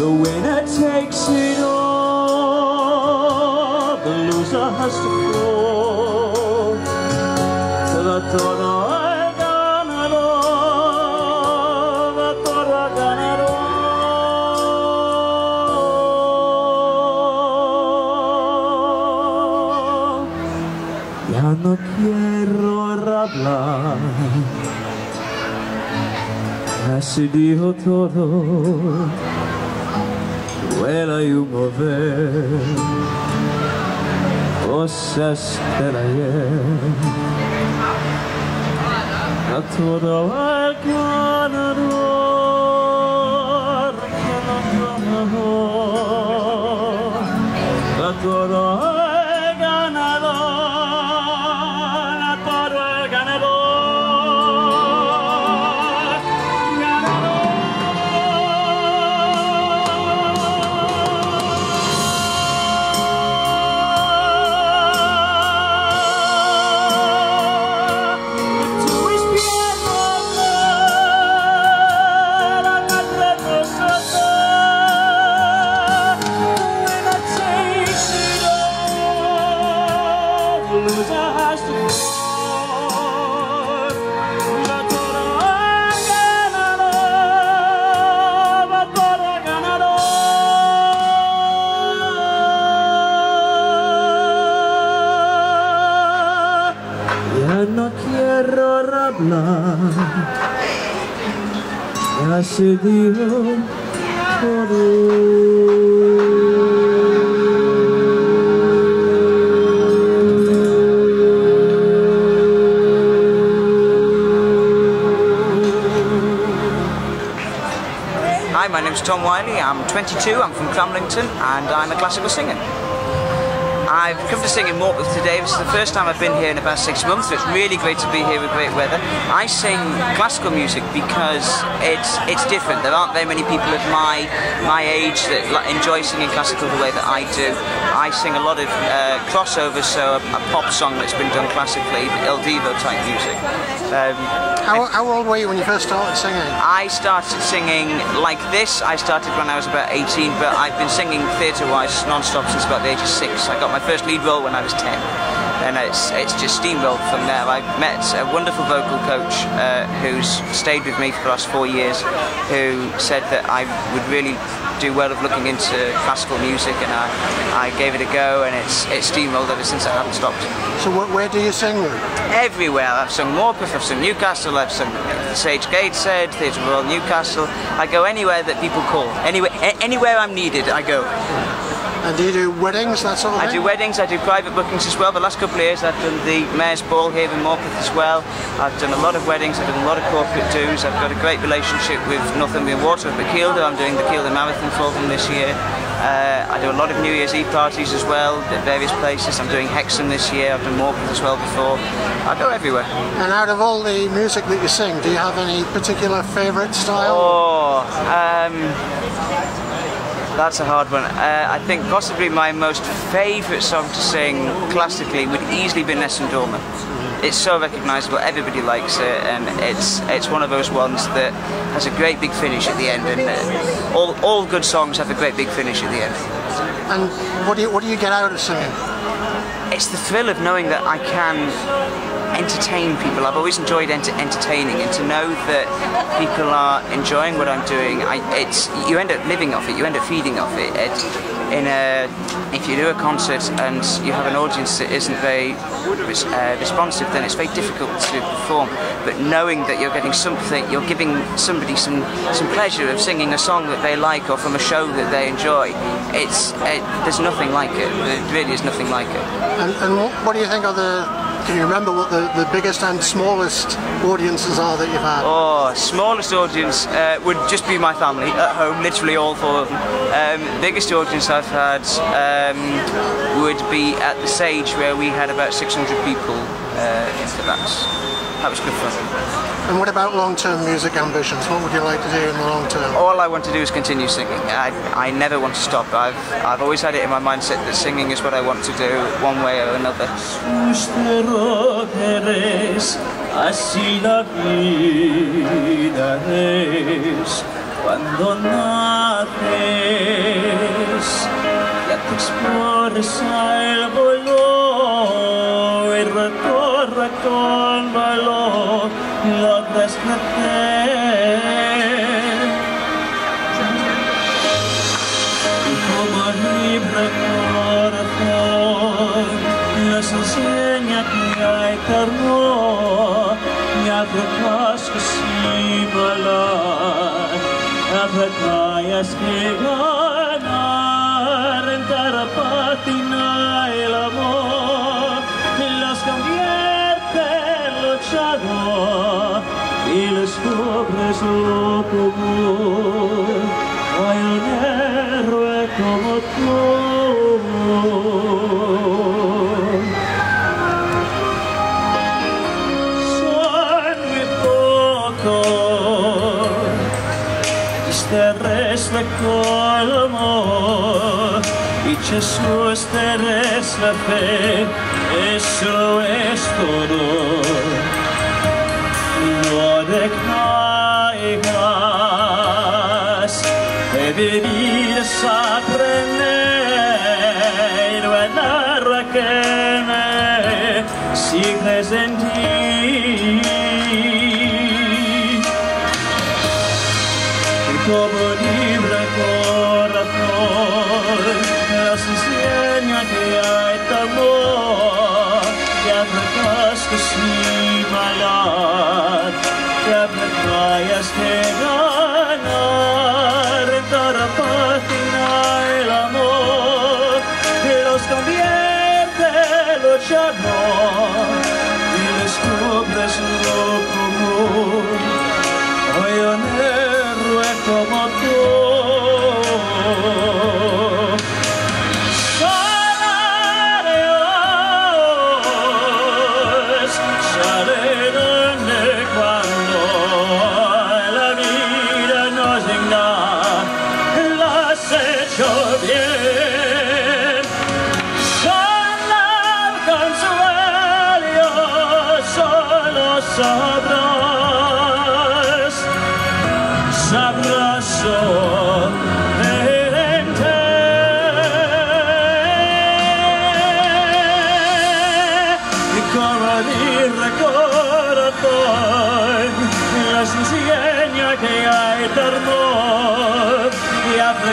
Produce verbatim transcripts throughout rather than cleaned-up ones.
The winner takes it all, the loser has to fall. Till I thought I'd done it all, I thought I'd done it all. Ya no quiero hablar, así dijo todo. Era y un mover, cosas del ayer. A todo el ganador, a todo el ganador, a todo el ganador. Ya se dio todo. Hi, my name's Tom Wiley, I'm twenty-two, I'm from Crumlington and I'm a classical singer. I've come to sing in Morpeth today. This is the first time I've been here in about six months, so it's really great to be here with great weather. I sing classical music because it's it's different. There aren't very many people of my my age that enjoy singing classical the way that I do. I sing a lot of uh, crossovers, so a, a pop song that's been done classically, El Devo type music. Um, how, how old were you when you first started singing? I started singing like this. I started when I was about eighteen, but I've been singing theatre-wise non-stop since about the age of six. I got my My first lead role when I was ten, and it's it's just steamrolled from there. I met a wonderful vocal coach uh, who's stayed with me for the last four years, who said that I would really do well of looking into classical music, and I, I gave it a go, and it's it's steamrolled ever since. I haven't stopped. So what, where do you sing then? Everywhere. I've sung Morpeth, I've sung Newcastle, I've sung Sage Gateshead, Theatre Royal Newcastle. I go anywhere that people call. Anywhere, anywhere I'm needed, I go. And do you do weddings, that sort of thing? I do weddings, I do private bookings as well. The last couple of years I've done the Mayor's Ball here in Morpeth as well. I've done a lot of weddings, I've done a lot of corporate dues. I've got a great relationship with Northumbrian Water up at Kielder. I'm doing the Kielder Marathon for them this year. Uh, I do a lot of New Year's Eve parties as well at various places. I'm doing Hexham this year, I've done Morpeth as well before. I go everywhere. And out of all the music that you sing, do you have any particular favourite style? Oh, um... that's a hard one. Uh, I think possibly my most favourite song to sing classically would easily be Nessun Dorma. It's so recognisable, everybody likes it, and it's it's one of those ones that has a great big finish at the end, and uh, all, all good songs have a great big finish at the end. And what do you, what do you get out of singing? It's the thrill of knowing that I can entertain people. I've always enjoyed enter entertaining, and to know that people are enjoying what I'm doing, I, it's you end up living off it, you end up feeding off it. it in a, if you do a concert and you have an audience that isn't very uh, responsive, then it's very difficult to perform. But knowing that you're getting something, you're giving somebody some some pleasure of singing a song that they like or from a show that they enjoy, it's it, there's nothing like it. There really is nothing like it. And, and what do you think are the Can you remember what the, the biggest and smallest audiences are that you've had? Oh, smallest audience uh, would just be my family at home, literally all four of them. Um, biggest audience I've had um, would be at the Sage, where we had about six hundred people. Uh, so that's, that was good fun. And what about long-term music ambitions? What would you like to do in the long term? All I want to do is continue singing. I, I never want to stop. I've, I've always had it in my mindset that singing is what I want to do, one way or another. Así la vida es. cuando naces, ya te expones al dolor y recorre con valor lo desperté. Y como libre corazón les enseña que hay ternura y abre cascos y valor. Batallas que ganar en Tarapatina el amor las convierte en luchador y los pobres lo común. Hay un héroe como tú. Terrestre colmo y Jesús eres la fe, eso es todo. No decaigas, deberías aprender a dar a que me sigues en ti. Como libre corazón, las enseña que hay amor, que abre cascos y maldad, que abre calles de ganar, rentar a página el amor, que los convierte en luchador, y descubre su común. Hoy en como tú solarás, sereno cuando la vida nos digna, lo has hecho bien. Solar consuelo, solo sabrás.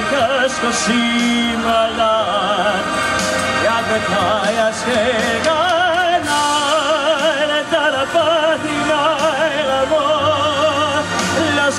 Cascos y maldad, ya te callas que ganar está la página el amor, las